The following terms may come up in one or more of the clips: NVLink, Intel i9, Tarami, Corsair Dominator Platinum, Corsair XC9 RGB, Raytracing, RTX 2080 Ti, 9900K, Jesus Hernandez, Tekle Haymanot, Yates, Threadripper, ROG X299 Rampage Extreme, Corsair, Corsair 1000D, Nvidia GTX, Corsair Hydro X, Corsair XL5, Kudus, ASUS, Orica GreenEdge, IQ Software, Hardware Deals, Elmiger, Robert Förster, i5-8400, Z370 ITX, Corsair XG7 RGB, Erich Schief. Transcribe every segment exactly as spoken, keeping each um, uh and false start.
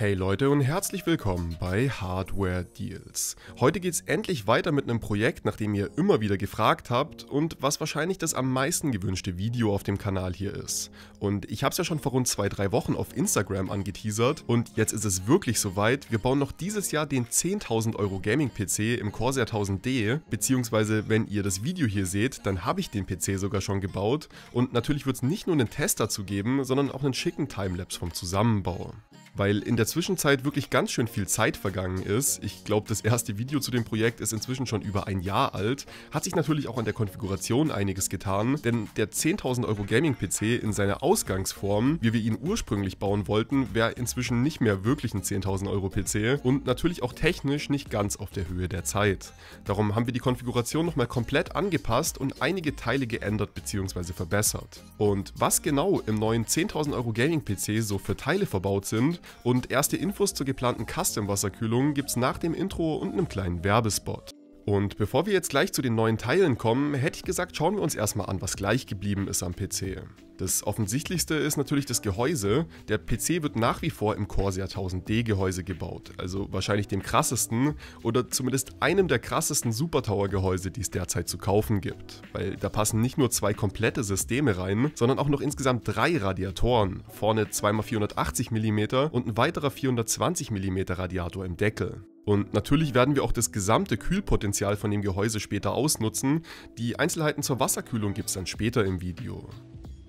Hey Leute und herzlich willkommen bei Hardware Deals. Heute geht's endlich weiter mit einem Projekt, nach dem ihr immer wieder gefragt habt und was wahrscheinlich das am meisten gewünschte Video auf dem Kanal hier ist. Und ich habe es ja schon vor rund zwei, drei Wochen auf Instagram angeteasert und jetzt ist es wirklich soweit. Wir bauen noch dieses Jahr den zehntausend Euro Gaming P C im Corsair tausend D, beziehungsweise wenn ihr das Video hier seht, dann habe ich den P C sogar schon gebaut und natürlich wird es nicht nur einen Test dazu geben, sondern auch einen schicken Timelapse vom Zusammenbau. Weil in der Zwischenzeit wirklich ganz schön viel Zeit vergangen ist, ich glaube das erste Video zu dem Projekt ist inzwischen schon über ein Jahr alt, hat sich natürlich auch an der Konfiguration einiges getan, denn der zehntausend Euro Gaming P C in seiner Ausgangsform, wie wir ihn ursprünglich bauen wollten, wäre inzwischen nicht mehr wirklich ein zehntausend Euro P C und natürlich auch technisch nicht ganz auf der Höhe der Zeit. Darum haben wir die Konfiguration nochmal komplett angepasst und einige Teile geändert bzw. verbessert. Und was genau im neuen zehntausend Euro Gaming P C so für Teile verbaut sind, und erste Infos zur geplanten Custom-Wasserkühlung gibt's nach dem Intro und einem kleinen Werbespot. Und bevor wir jetzt gleich zu den neuen Teilen kommen, hätte ich gesagt, schauen wir uns erstmal an, was gleich geblieben ist am P C. Das offensichtlichste ist natürlich das Gehäuse. Der P C wird nach wie vor im Corsair tausend D Gehäuse gebaut, also wahrscheinlich dem krassesten oder zumindest einem der krassesten Supertower Gehäuse, die es derzeit zu kaufen gibt. Weil da passen nicht nur zwei komplette Systeme rein, sondern auch noch insgesamt drei Radiatoren. Vorne zwei mal vierhundertachtzig Millimeter und ein weiterer vierhundertzwanzig Millimeter Radiator im Deckel. Und natürlich werden wir auch das gesamte Kühlpotenzial von dem Gehäuse später ausnutzen. Die Einzelheiten zur Wasserkühlung gibt es dann später im Video.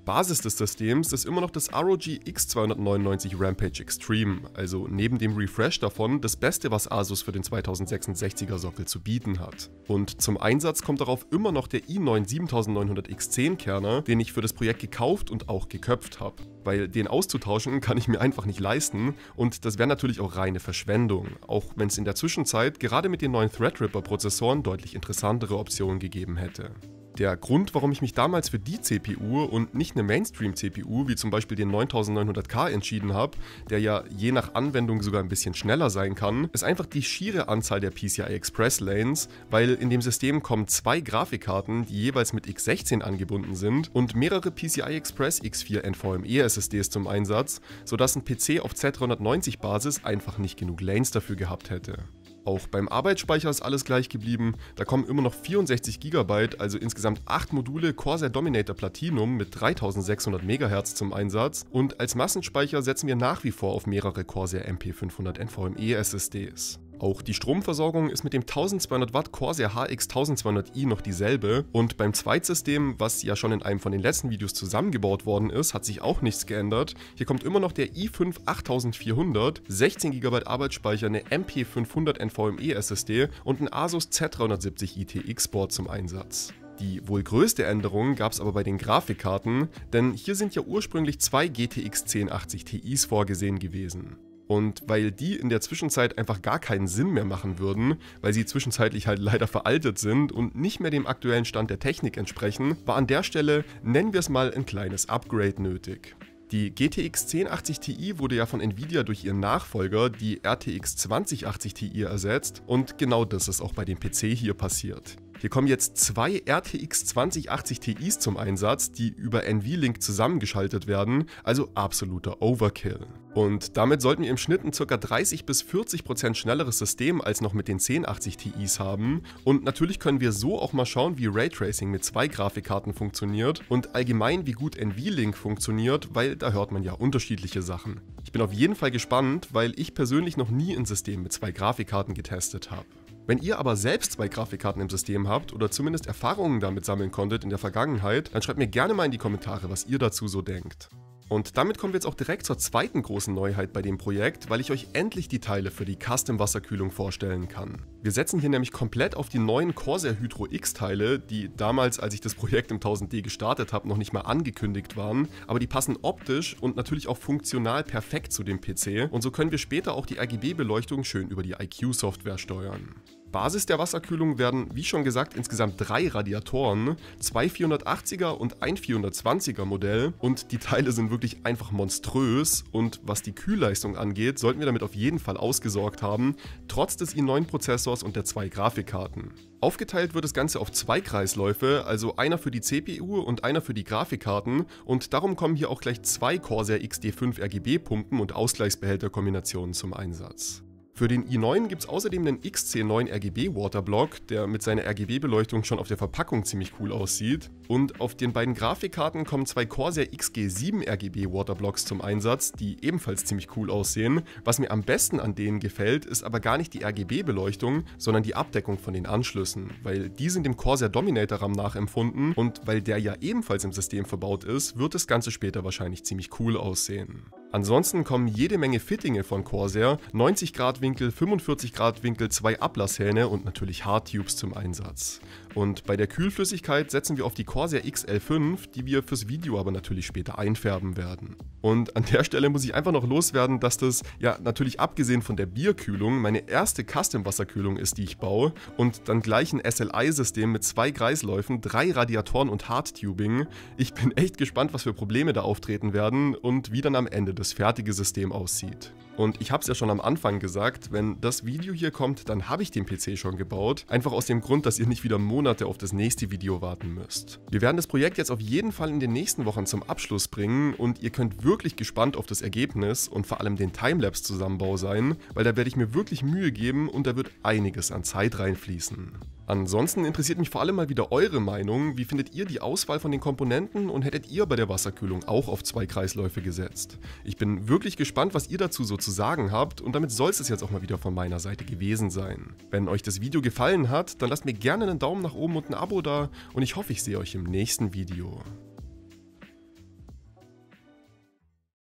Basis des Systems ist immer noch das R O G X zweihundertneunundneunzig Rampage Extreme, also neben dem Refresh davon das Beste, was ASUS für den zweitausendsechsundsechziger Sockel zu bieten hat. Und zum Einsatz kommt darauf immer noch der i neun siebentausendneunhundert X zehn Kerner, den ich für das Projekt gekauft und auch geköpft habe. Weil den auszutauschen kann ich mir einfach nicht leisten und das wäre natürlich auch reine Verschwendung, auch wenn es in der Zwischenzeit gerade mit den neuen Threadripper Prozessoren deutlich interessantere Optionen gegeben hätte. Der Grund, warum ich mich damals für die C P U und nicht eine Mainstream-C P U wie zum Beispiel den neuntausendneunhundert K entschieden habe, der ja je nach Anwendung sogar ein bisschen schneller sein kann, ist einfach die schiere Anzahl der P C I Express Lanes, weil in dem System kommen zwei Grafikkarten, die jeweils mit x sechzehn angebunden sind und mehrere P C I Express X vier N V M E S S Ds zum Einsatz, sodass ein P C auf Z dreihundertneunzig Basis einfach nicht genug Lanes dafür gehabt hätte. Auch beim Arbeitsspeicher ist alles gleich geblieben, da kommen immer noch vierundsechzig Gigabyte, also insgesamt acht Module Corsair Dominator Platinum mit dreitausendsechshundert Megahertz zum Einsatz und als Massenspeicher setzen wir nach wie vor auf mehrere Corsair M P fünfhundert N V M E S S Ds. Auch die Stromversorgung ist mit dem zwölfhundert Watt Corsair H X zwölfhundert i noch dieselbe und beim Zweitsystem, was ja schon in einem von den letzten Videos zusammengebaut worden ist, hat sich auch nichts geändert. Hier kommt immer noch der i fünf achttausendvierhundert, sechzehn Gigabyte Arbeitsspeicher, eine M P fünfhundert N V M E S S D und ein ASUS Z dreihundertsiebzig I T X Board zum Einsatz. Die wohl größte Änderung gab es aber bei den Grafikkarten, denn hier sind ja ursprünglich zwei G T X zehn achtzig T Is vorgesehen gewesen. Und weil die in der Zwischenzeit einfach gar keinen Sinn mehr machen würden, weil sie zwischenzeitlich halt leider veraltet sind und nicht mehr dem aktuellen Stand der Technik entsprechen, war an der Stelle, nennen wir es mal, ein kleines Upgrade nötig. Die G T X zehn achtzig Ti wurde ja von Nvidia durch ihren Nachfolger, die R T X zwanzig achtzig Ti, ersetzt und genau das ist auch bei dem P C hier passiert. Hier kommen jetzt zwei R T X zwanzig achtzig T Is zum Einsatz, die über N V Link zusammengeschaltet werden, also absoluter Overkill. Und damit sollten wir im Schnitt ein ca. dreißig bis vierzig Prozent schnelleres System als noch mit den zehn achtzig T Is haben und natürlich können wir so auch mal schauen, wie Raytracing mit zwei Grafikkarten funktioniert und allgemein wie gut N V Link funktioniert, weil da hört man ja unterschiedliche Sachen. Ich bin auf jeden Fall gespannt, weil ich persönlich noch nie ein System mit zwei Grafikkarten getestet habe. Wenn ihr aber selbst zwei Grafikkarten im System habt oder zumindest Erfahrungen damit sammeln konntet in der Vergangenheit, dann schreibt mir gerne mal in die Kommentare, was ihr dazu so denkt. Und damit kommen wir jetzt auch direkt zur zweiten großen Neuheit bei dem Projekt, weil ich euch endlich die Teile für die Custom-Wasserkühlung vorstellen kann. Wir setzen hier nämlich komplett auf die neuen Corsair Hydro X Teile, die damals, als ich das Projekt im tausend D gestartet habe, noch nicht mal angekündigt waren, aber die passen optisch und natürlich auch funktional perfekt zu dem P C und so können wir später auch die R G B-Beleuchtung schön über die I Q Software steuern. Basis der Wasserkühlung werden, wie schon gesagt, insgesamt drei Radiatoren, zwei vierhundertachtziger und ein vierhundertzwanziger Modell, und die Teile sind wirklich einfach monströs, und was die Kühlleistung angeht, sollten wir damit auf jeden Fall ausgesorgt haben, trotz des i neun-Prozessors und der zwei Grafikkarten. Aufgeteilt wird das Ganze auf zwei Kreisläufe, also einer für die C P U und einer für die Grafikkarten, und darum kommen hier auch gleich zwei Corsair X D fünf R G B-Pumpen und Ausgleichsbehälterkombinationen zum Einsatz. Für den i neun gibt es außerdem einen X C neun R G B Waterblock, der mit seiner R G B-Beleuchtung schon auf der Verpackung ziemlich cool aussieht. Und auf den beiden Grafikkarten kommen zwei Corsair X G sieben R G B Waterblocks zum Einsatz, die ebenfalls ziemlich cool aussehen. Was mir am besten an denen gefällt, ist aber gar nicht die R G B-Beleuchtung, sondern die Abdeckung von den Anschlüssen, weil die sind dem Corsair Dominator RAM nachempfunden, und weil der ja ebenfalls im System verbaut ist, wird das Ganze später wahrscheinlich ziemlich cool aussehen. Ansonsten kommen jede Menge Fittinge von Corsair, neunzig Grad Winkel, fünfundvierzig Grad Winkel, zwei Ablasshähne und natürlich Hardtubes zum Einsatz. Und bei der Kühlflüssigkeit setzen wir auf die Corsair X L fünf, die wir fürs Video aber natürlich später einfärben werden. Und an der Stelle muss ich einfach noch loswerden, dass das, ja natürlich abgesehen von der Bierkühlung, meine erste Custom-Wasserkühlung ist, die ich baue, und dann gleich ein S L I-System mit zwei Kreisläufen, drei Radiatoren und Hardtubing. Ich bin echt gespannt, was für Probleme da auftreten werden und wie dann am Ende das fertige System aussieht. Und ich habe es ja schon am Anfang gesagt, wenn das Video hier kommt, dann habe ich den P C schon gebaut, einfach aus dem Grund, dass ihr nicht wieder Monate auf das nächste Video warten müsst. Wir werden das Projekt jetzt auf jeden Fall in den nächsten Wochen zum Abschluss bringen, und ihr könnt wirklich gespannt auf das Ergebnis und vor allem den Timelapse-Zusammenbau sein, weil da werde ich mir wirklich Mühe geben und da wird einiges an Zeit reinfließen. Ansonsten interessiert mich vor allem mal wieder eure Meinung. Wie findet ihr die Auswahl von den Komponenten, und hättet ihr bei der Wasserkühlung auch auf zwei Kreisläufe gesetzt? Ich bin wirklich gespannt, was ihr dazu so zu sagen habt, und damit soll es jetzt auch mal wieder von meiner Seite gewesen sein. Wenn euch das Video gefallen hat, dann lasst mir gerne einen Daumen nach oben und ein Abo da, und ich hoffe, ich sehe euch im nächsten Video.